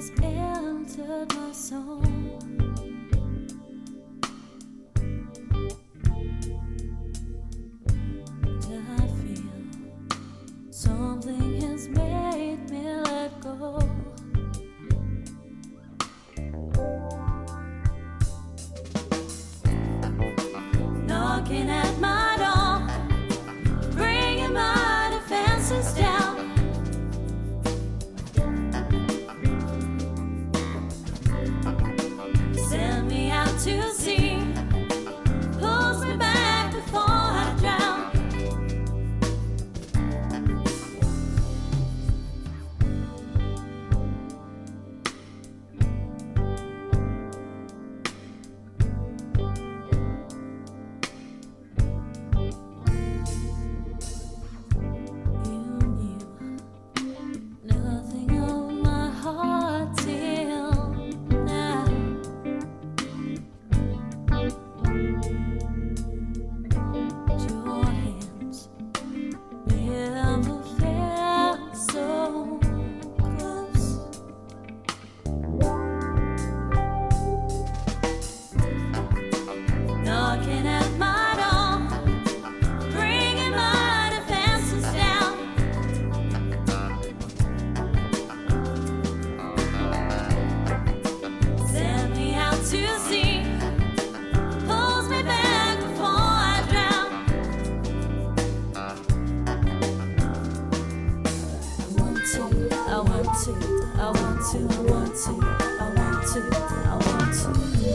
has entered my soul. I feel something has made me let go. Knocking at my door, bringing my defenses down. To see, pulls me back before I drown. You knew nothing of my heart till now. Knocking at my door, bringing my defenses down. Send me out to sea, pulls me back before I drown. I want to, I want to, I want to, I want to, I want to, I want to.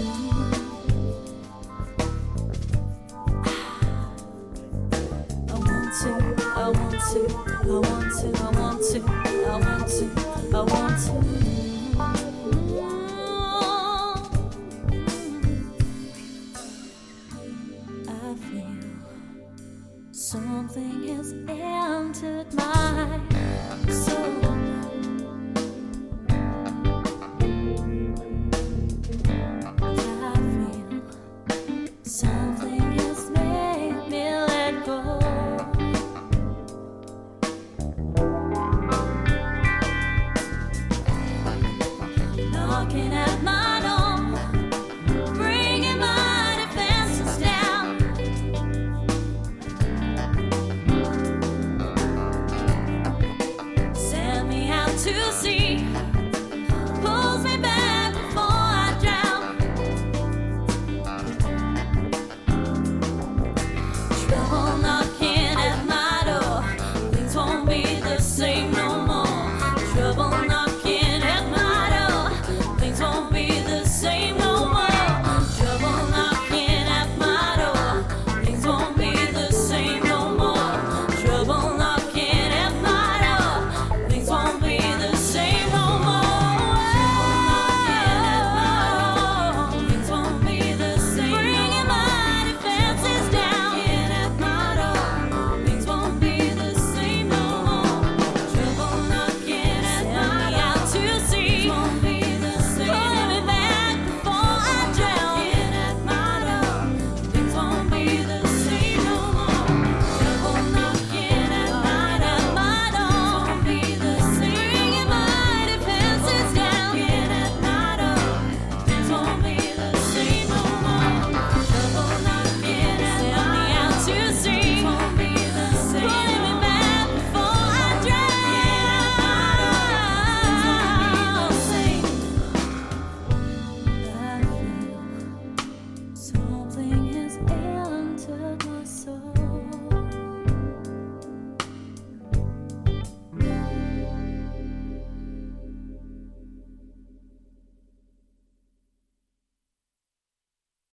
I want to, I want to, I want to, I want to, I want to. I feel something has entered my soul. I feel something has made me let go. Knocking at my